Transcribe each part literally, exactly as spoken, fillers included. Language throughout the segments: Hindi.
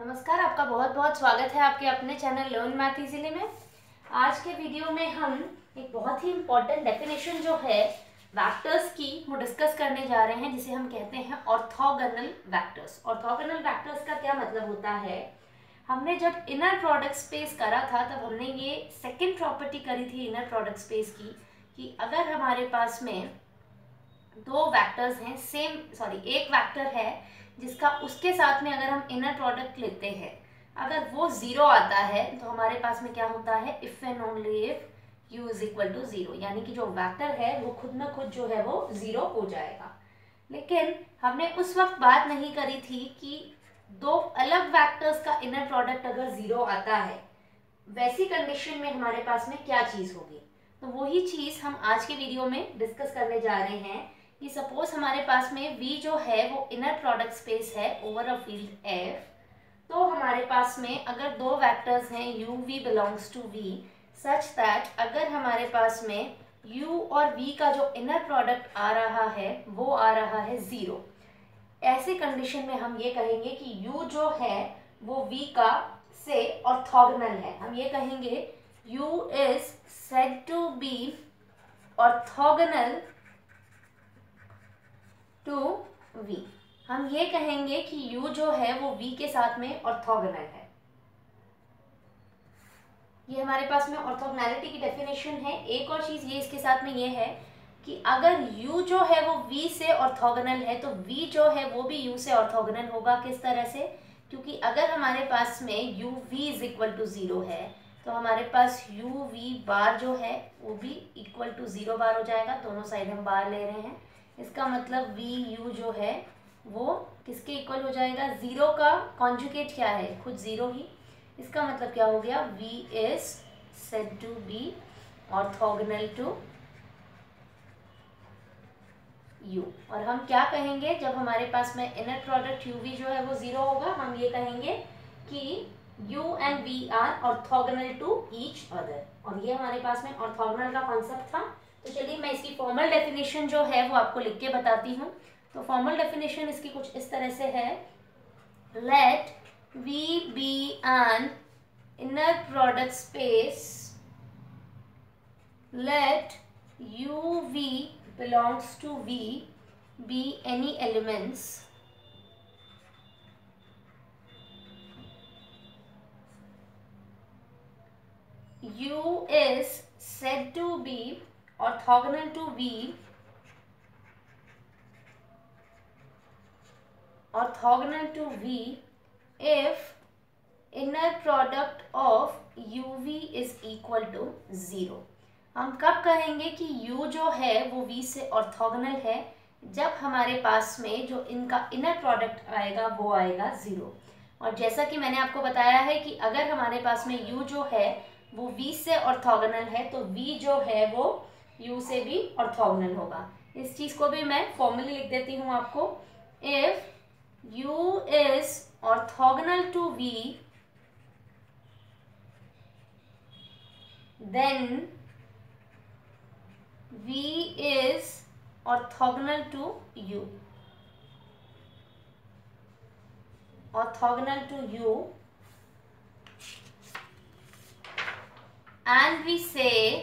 नमस्कार, आपका बहुत बहुत स्वागत है आपके अपने चैनल लर्न मैथ इजीली में। आज के वीडियो में हम एक बहुत ही इम्पॉर्टेंट डेफिनेशन जो है वेक्टर्स की वो डिस्कस करने जा रहे हैं, जिसे हम कहते हैं ऑर्थोगोनल वेक्टर्स। ऑर्थोगोनल वेक्टर्स का क्या मतलब होता है? हमने जब इनर प्रोडक्ट स्पेस करा था तब हमने ये सेकेंड प्रॉपर्टी करी थी इनर प्रोडक्ट स्पेस की कि अगर हमारे पास में दो वेक्टर्स हैं, सेम सॉरी एक वेक्टर है जिसका उसके साथ में अगर हम इनर प्रोडक्ट लेते हैं, अगर वो ज़ीरो आता है तो हमारे पास में क्या होता है, if and only if U is equal to zero, यानी कि जो वेक्टर है वो खुद न खुद जो है वो ज़ीरो हो जाएगा। लेकिन हमने उस वक्त बात नहीं करी थी कि दो अलग वेक्टर्स का इनर प्रोडक्ट अगर ज़ीरो आता है, वैसी कंडीशन में हमारे पास में क्या चीज़ होगी। तो वही चीज़ हम आज के वीडियो में डिस्कस करने जा रहे हैं कि सपोज हमारे पास में V जो है वो इनर प्रोडक्ट स्पेस है ओवर अ फील्ड F, तो हमारे पास में अगर दो वेक्टर्स हैं U V belongs to V such that अगर हमारे पास में U और V का जो इनर प्रोडक्ट आ रहा है वो आ रहा है ज़ीरो, ऐसे कंडीशन में हम ये कहेंगे कि U जो है वो V का से ऑर्थोगोनल है। हम ये कहेंगे U is said to be orthogonal to V। हम ये कहेंगे कि U जो है वो V के साथ में ऑर्थोगोनल है। ये हमारे पास में ऑर्थोगोनैलिटी की डेफिनेशन है। एक और चीज़ ये इसके साथ में ये है कि अगर U जो है वो V से ऑर्थोगोनल है तो V जो है वो भी U से ऑर्थोगोनल होगा। किस तरह से? क्योंकि अगर हमारे पास में U V is equal to zero है तो हमारे पास U V बार जो है वो भी इक्वल टू ज़ीरो बार हो जाएगा। दोनों साइड हम बार ले रहे हैं, इसका मतलब वी यू जो है वो किसके इक्वल हो जाएगा, ज़ीरो का कॉन्जुगेट क्या है, खुद ज़ीरो ही। इसका मतलब क्या हो गया, V is said to be orthogonal to U. और हम क्या कहेंगे, जब हमारे पास में इनर प्रोडक्ट यू वी जो है वो ज़ीरो होगा, हम ये कहेंगे कि U and V are orthogonal to each other. और ये हमारे पास में ऑर्थोगोनल का कॉन्सेप्ट था। तो चलिए मैं इसकी फॉर्मल डेफिनेशन जो है वो आपको लिख के बताती हूँ। तो फॉर्मल डेफिनेशन इसकी कुछ इस तरह से है, let V be an inner product space let U V belongs to V be any elements U is said to be orthogonal to V, orthogonal to V if inner product of U V is equal to zero। हम कब कहेंगे कि U जो है वो V से ऑर्थोगोनल है, जब हमारे पास में जो इनका इनर प्रोडक्ट आएगा वो आएगा ज़ीरो। और जैसा कि मैंने आपको बताया है कि अगर हमारे पास में U जो है वो V से ऑर्थोगोनल है तो V जो है वो U से भी ऑर्थोगोनल होगा। इस चीज़ को भी मैं फॉर्मली लिख देती हूँ आपको, if U is orthogonal to V then V is orthogonal to U, orthogonal to U and we say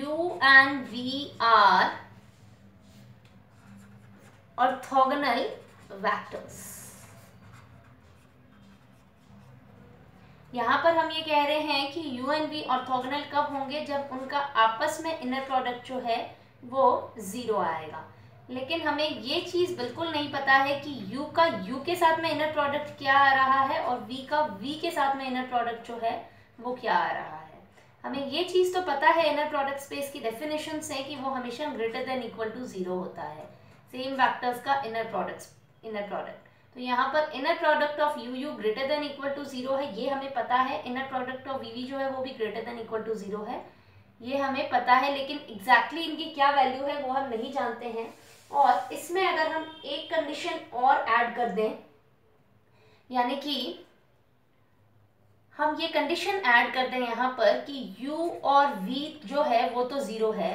U and V are orthogonal vectors। यहाँ पर हम ये कह रहे हैं कि U and V ऑर्थोगोनल कब होंगे, जब उनका आपस में इनर प्रोडक्ट जो है वो ज़ीरो आएगा। लेकिन हमें ये चीज़ बिल्कुल नहीं पता है कि U का U के साथ में इनर प्रोडक्ट क्या आ रहा है और V का V के साथ में इनर प्रोडक्ट जो है वो क्या आ रहा है। हमें ये चीज़ तो पता है इनर प्रोडक्ट स्पेस की डेफिनेशन से कि वो हमेशा greater than equal to zero होता है, सेम वेक्टर्स का इनर प्रोडक्ट इनर प्रोडक्ट तो यहाँ पर inner product of U U greater than equal to zero है, ये हमें पता है। Inner product of V V जो है वो भी greater than equal to zero है, ये हमें पता है। लेकिन एग्जैक्टली इनकी क्या वैल्यू है वो हम नहीं जानते हैं। और इसमें अगर हम एक कंडीशन और ऐड कर दें, यानी कि हम ये कंडीशन ऐड कर दें यहाँ पर कि U और V जो है वो तो ज़ीरो है,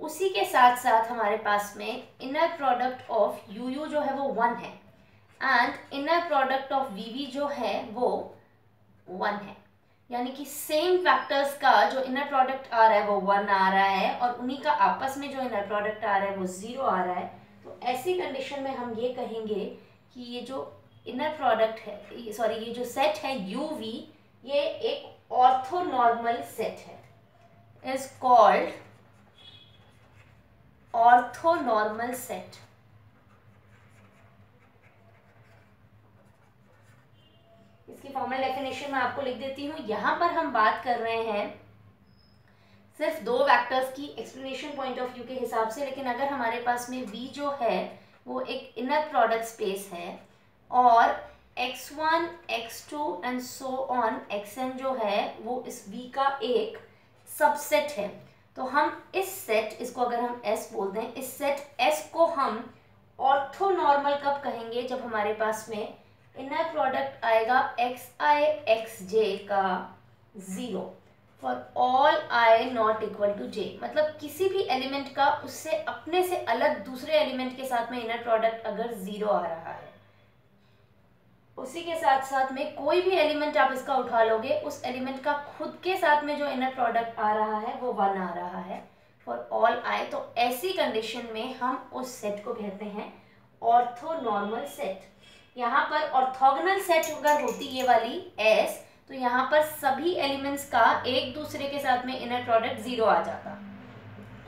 उसी के साथ साथ हमारे पास में inner product of U U जो है वो वन है and inner product of V V जो है वो वन है, यानी कि सेम फैक्टर्स का जो इनर प्रोडक्ट आ रहा है वो वन आ रहा है और उन्हीं का आपस में जो इनर प्रोडक्ट आ रहा है वो जीरो आ रहा है। तो ऐसी कंडीशन में हम ये कहेंगे कि ये जो इनर प्रोडक्ट है, सॉरी ये जो सेट है यू वी, ये एक ऑर्थोनॉर्मल सेट है, इज कॉल्ड ऑर्थोनॉर्मल सेट। इसकी फॉर्मल डेफिनेशन मैं आपको लिख देती हूँ। यहाँ पर हम बात कर रहे हैं सिर्फ दो वेक्टर्स की एक्सप्लेनेशन पॉइंट ऑफ व्यू के हिसाब से, लेकिन अगर हमारे पास में v जो है वो एक इनर प्रोडक्ट स्पेस है और X one, X two and so on xn जो है वो इस v का एक सबसेट है। तो हम इस सेट, इसको अगर हम s बोल दें, इस सेट s को हम ऑर्थोनॉर्मल कब कहेंगे? जब हमारे पास में इनर प्रोडक्ट आएगा xi xj का zero for all i not equal to j, मतलब किसी भी एलिमेंट का उससे अपने से अलग दूसरे एलिमेंट के साथ में इनर प्रोडक्ट अगर ज़ीरो आ रहा है, उसी के साथ साथ में कोई भी एलिमेंट आप इसका उठा लोगे, उस एलिमेंट का खुद के साथ में जो इनर प्रोडक्ट आ रहा है वो वन आ रहा है फॉर ऑल i। तो ऐसी कंडीशन में हम उस सेट को कहते हैं ऑर्थोनॉर्मल सेट। यहाँ पर ऑर्थोगोनल सेट अगर होती ये वाली S, तो यहाँ पर सभी एलिमेंट्स का एक दूसरे के साथ में इनर प्रोडक्ट ज़ीरो आ जाता,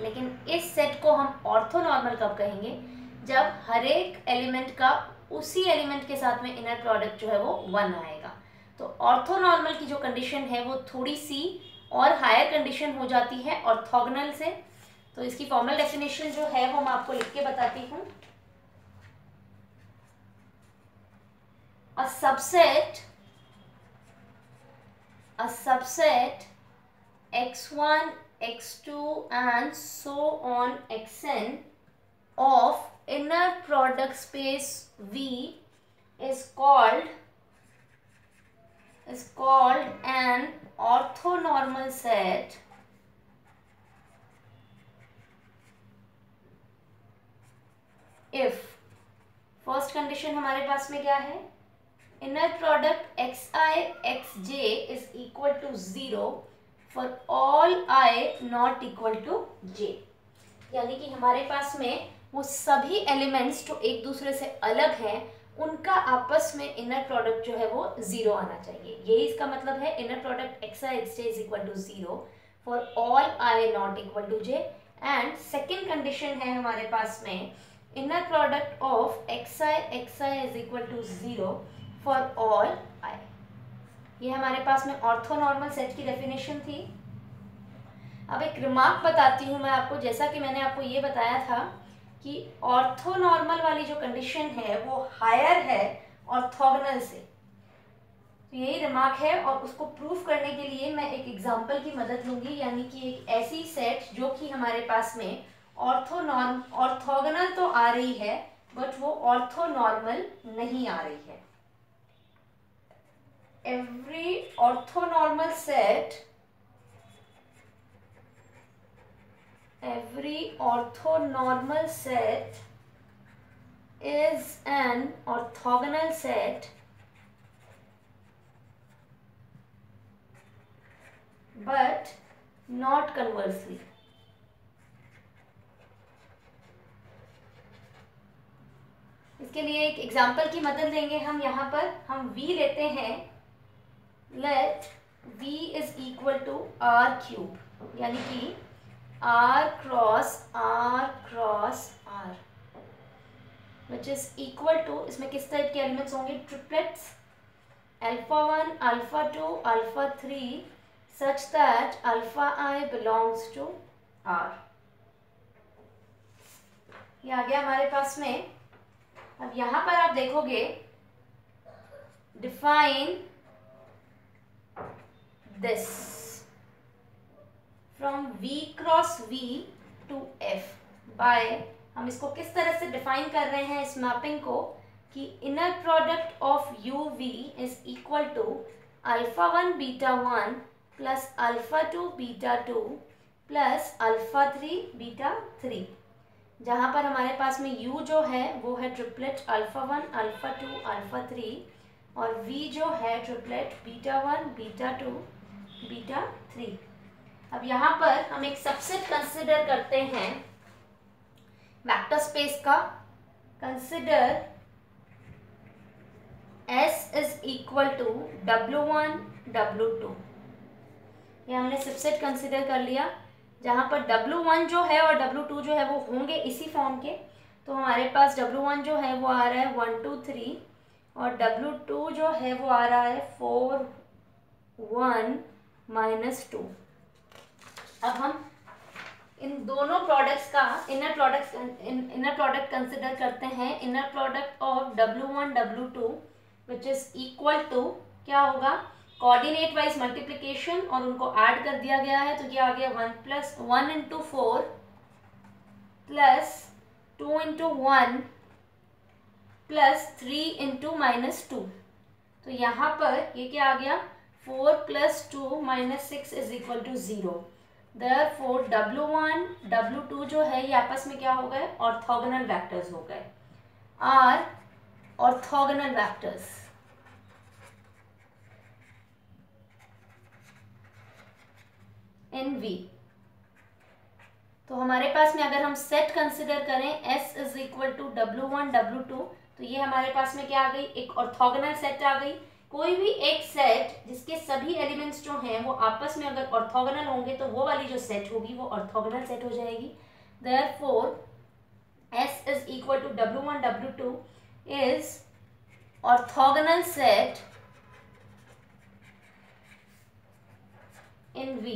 लेकिन इस सेट को हम ऑर्थोनॉर्मल कब कहेंगे? जब हर एक एलिमेंट का उसी एलिमेंट के साथ में इनर प्रोडक्ट जो है वो वन आएगा। तो ऑर्थोनॉर्मल की जो कंडीशन है वो थोड़ी सी और हायर कंडीशन हो जाती है ऑर्थोगोनल से। तो इसकी फॉर्मल डेफिनेशन जो है वो मैं आपको लिख के बताती हूँ। A subset, a subset X one, X two and so on xn of inner product space V is called is called an orthonormal set if first condition हमारे पास में क्या है? Inner product xi xj is equal to zero for all i not equal to j, यानी कि हमारे पास में वो सभी एलिमेंट्स जो एक दूसरे से अलग हैं उनका आपस में इनर प्रोडक्ट जो है वो ज़ीरो आना चाहिए। यही इसका मतलब है। Inner product xi xj is equal to zero for all i not equal to j। And second condition है हमारे पास में inner product of xi xi is equal to zero for all I. ये हमारे पास में ऑर्थोनॉर्मल सेट की डेफिनेशन थी। अब एक रिमार्क बताती हूँ मैं आपको। जैसा कि मैंने आपको ये बताया था कि ऑर्थोनॉर्मल वाली जो कंडीशन है वो हायर है ऑर्थोगोनल से, तो यही रिमार्क है। और उसको प्रूफ करने के लिए मैं एक एग्जाम्पल की मदद लूँगी, यानी कि एक ऐसी सेट जो कि हमारे पास में ऑर्थोनॉर्म ऑर्थोगोनल तो आ रही है बट वो ऑर्थोनॉर्मल नहीं आ रही है। Every orthonormal set, every orthonormal set is an orthogonal set, but not conversely. इसके लिए एक एग्जाम्पल की मदद लेंगे हम। यहाँ पर हम v लेते हैं। Let v is equal to r cube, यानी कि r cross r cross r, which is equal to, इसमें किस टाइप के एलिमेंट्स होंगे? Triplets alpha one, alpha two, alpha three, such that alpha i belongs to r। ये आ गया हमारे पास में। अब यहाँ पर आप देखोगे define this from v cross v to f by, हम इसको किस तरह से डिफाइन कर रहे हैं इस मैपिंग को, कि inner product of U V is equal to alpha one beta one plus alpha two beta two plus alpha three beta three. जहाँ पर हमारे पास में u जो है वो है triplet alpha one alpha two alpha three और v जो है triplet beta one beta two beta three. अब यहाँ पर हम एक सबसेट कंसिडर करते हैं वेक्टर स्पेस का। Consider S is equal to W one W two, ये हमने सबसेट कंसिडर कर लिया जहाँ पर W वन जो है और W टू जो है वो होंगे इसी फॉर्म के। तो हमारे पास W वन जो है वो आ रहा है वन टू थ्री और W टू जो है वो आ रहा है फोर वन माइनस टू। अब हम इन दोनों प्रोडक्ट्स का inner product inner product consider करते हैं। Inner product of W one W two which is equal to क्या होगा, कोऑर्डिनेट वाइज मल्टीप्लिकेशन और उनको ऐड कर दिया गया है तो ये आ गया one plus one into four plus two into one plus three into minus two. तो यहाँ पर ये क्या आ गया, four plus two minus six is equal to zero. Therefore W one W two जो है ये आपस में क्या हो गए, ऑर्थोगोनल वैक्टर्स हो गए, are orthogonal vectors. In V तो हमारे पास में अगर हम सेट कंसिडर करें S is equal to W one W two तो ये हमारे पास में क्या आ गई, एक ऑर्थोगोनल सेट आ गई। कोई भी एक सेट जिसके सभी एलिमेंट्स जो हैं वो आपस में अगर ऑर्थोगोनल होंगे तो वो वाली जो सेट होगी वो ऑर्थोगोनल सेट हो जाएगी। Therefore S is equal to W one W two is orthogonal set in V।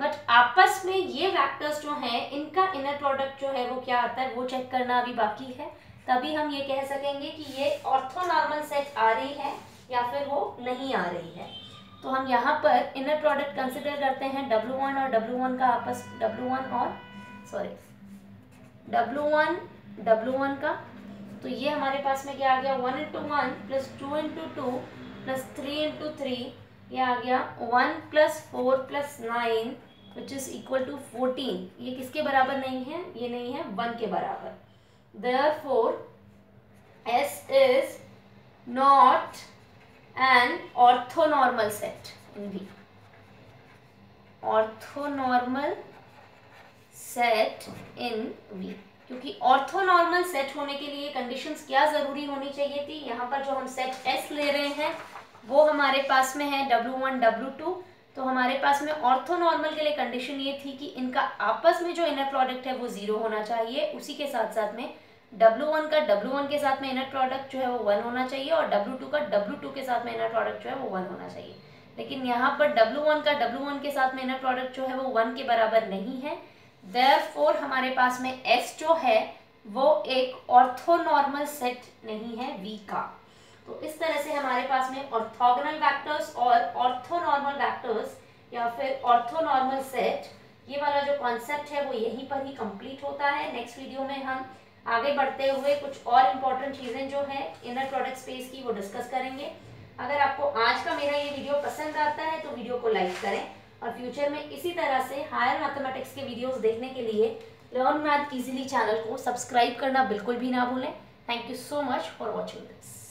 But आपस में ये वेक्टर्स जो हैं इनका इनर प्रोडक्ट जो है वो क्या आता है वो चेक करना अभी बाकी है, तभी हम ये कह सकेंगे कि ये ऑर्थोनॉर्मल सेट आ रही है या फिर वो नहीं आ रही है। तो हम यहाँ पर इनर प्रोडक्ट कंसिडर करते हैं W वन और W वन का आपस W वन और sorry W one W one का। तो ये हमारे पास में क्या आ गया, one into one plus two into two plus three into three, ये आ गया one plus four plus nine which is equal to fourteen. ये किसके बराबर नहीं है, ये नहीं है, वन के बराबर। Therefore S is not an orthonormal set in V। Orthonormal set in V क्योंकि ऑर्थोनॉर्मल सेट होने के लिए कंडीशंस क्या ज़रूरी होनी चाहिए थी, यहाँ पर जो हम सेट S ले रहे हैं वो हमारे पास में है W वन W टू। तो हमारे पास में ऑर्थोनॉर्मल के लिए कंडीशन ये थी कि इनका आपस में जो इनर प्रोडक्ट है वो ज़ीरो होना चाहिए, उसी के साथ साथ में W वन का W वन के साथ में इनर प्रोडक्ट जो है वो वन होना चाहिए और W टू का W टू के साथ में इनर प्रोडक्ट जो है वो वन होना चाहिए। लेकिन यहाँ पर W वन का W वन के साथ में इनर प्रोडक्ट जो है वो वन के बराबर नहीं है। देयरफॉर हमारे पास में S जो है वो एक ऑर्थोनॉर्मल सेट नहीं है V का। तो इस तरह से हमारे पास में ऑर्थोगोनल वेक्टर्स और ऑर्थोनॉर्मल वेक्टर्स या फिर ऑर्थोनॉर्मल सेट, ये वाला जो कॉन्सेप्ट है वो यहीं पर ही कंप्लीट होता है। नेक्स्ट वीडियो में हम आगे बढ़ते हुए कुछ और इम्पॉर्टेंट चीज़ें जो है इनर प्रोडक्ट स्पेस की वो डिस्कस करेंगे। अगर आपको आज का मेरा ये वीडियो पसंद आता है तो वीडियो को लाइक करें और फ्यूचर में इसी तरह से हायर मैथमेटिक्स के वीडियोज़ देखने के लिए लर्न मैथ ईजिली चैनल को सब्सक्राइब करना बिल्कुल भी ना भूलें। Thank you so much for watching this.